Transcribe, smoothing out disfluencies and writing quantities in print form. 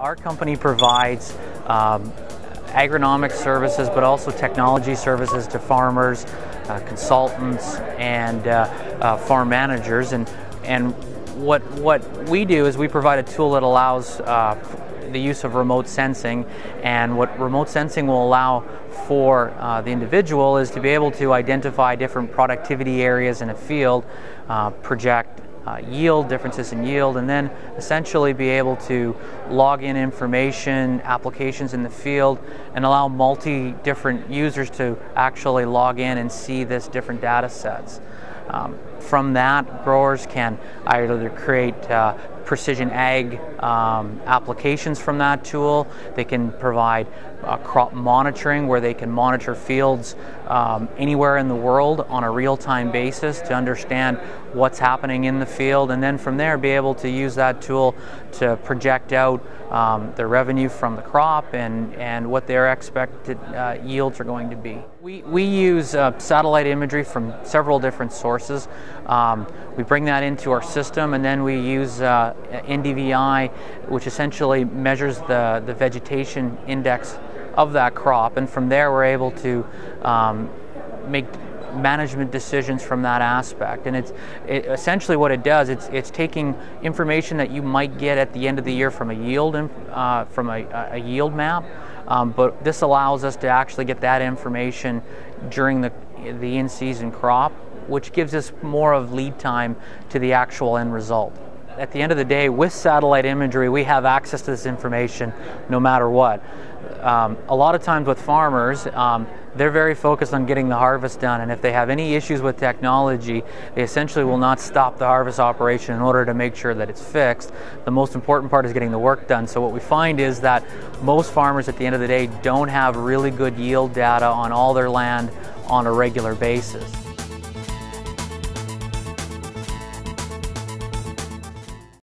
Our company provides agronomic services, but also technology services to farmers, consultants, and farm managers. And what we do is we provide a tool that allows the use of remote sensing. And what remote sensing will allow for the individual is to be able to identify different productivity areas in a field, project yield, differences in yield, and then essentially be able to log in information, applications in the field, and allow different users to actually log in and see this different data sets. From that, growers can either create precision ag applications from that tool. They can provide crop monitoring, where they can monitor fields anywhere in the world on a real-time basis to understand what's happening in the field, and then from there be able to use that tool to project out the revenue from the crop and what their expected yields are going to be. We use satellite imagery from several different sources. We bring that into our system, and then we use NDVI, which essentially measures the vegetation index of that crop, and from there we're able to make management decisions from that aspect. And it's essentially what it does, it's taking information that you might get at the end of the year from a yield from a yield map, but this allows us to actually get that information during the in-season crop, which gives us more of lead time to the actual end result. At the end of the day, with satellite imagery, we have access to this information no matter what. A lot of times with farmers, they're very focused on getting the harvest done, and if they have any issues with technology, they essentially will not stop the harvest operation in order to make sure that it's fixed. The most important part is getting the work done. So what we find is that most farmers at the end of the day don't have really good yield data on all their land on a regular basis.